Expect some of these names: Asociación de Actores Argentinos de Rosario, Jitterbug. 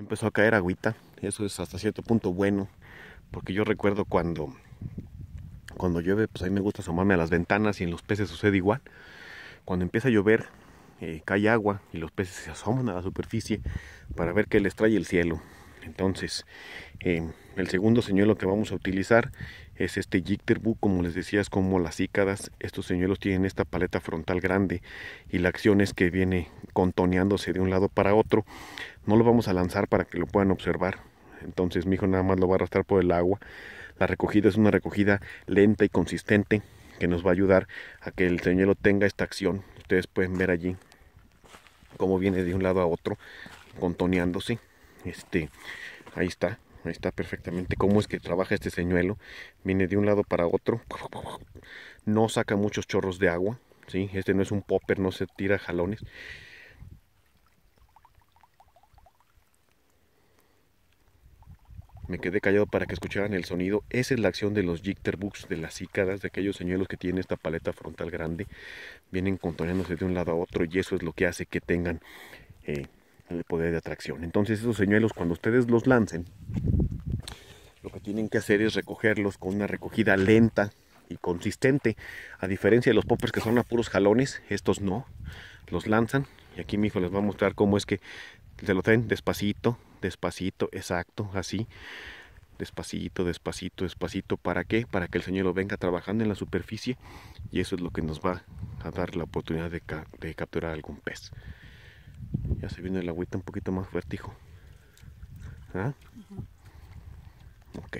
empezó a caer agüita. Eso es hasta cierto punto bueno, porque yo recuerdo cuando llueve, pues a mí me gusta asomarme a las ventanas, y en los peces sucede igual. Cuando empieza a llover, cae agua y los peces se asoman a la superficie para ver qué les trae el cielo. Entonces, el segundo señuelo que vamos a utilizar es este Jitterbug. Como les decía, es como las cícadas. Estos señuelos tienen esta paleta frontal grande, y la acción es que viene contoneándose de un lado para otro. No lo vamos a lanzar para que lo puedan observar. Entonces mi hijo nada más lo va a arrastrar por el agua. La recogida es una recogida lenta y consistente, que nos va a ayudar a que el señuelo tenga esta acción. Ustedes pueden ver allí cómo viene de un lado a otro, contoneándose. Ahí está perfectamente cómo es que trabaja este señuelo. Viene de un lado para otro, no saca muchos chorros de agua, ¿sí? Este no es un popper, no se tira jalones. Me quedé callado para que escucharan el sonido. Esa es la acción de los Jitterbugs, de las cícadas, de aquellos señuelos que tienen esta paleta frontal grande. Vienen contorneándose de un lado a otro, y eso es lo que hace que tengan el poder de atracción. Entonces esos señuelos, cuando ustedes los lancen, lo que tienen que hacer es recogerlos con una recogida lenta y consistente. A diferencia de los poppers, que son a puros jalones, estos no, los lanzan. Y aquí mi hijo les va a mostrar cómo es que se lo traen despacito, despacito, exacto, así, despacito, despacito, despacito. ¿Para qué? Para que el señuelo venga trabajando en la superficie, y eso es lo que nos va a dar la oportunidad de capturar algún pez. Ya se viene el agüita un poquito más fuerte, hijo. ¿Ah? Uh-huh. Ok.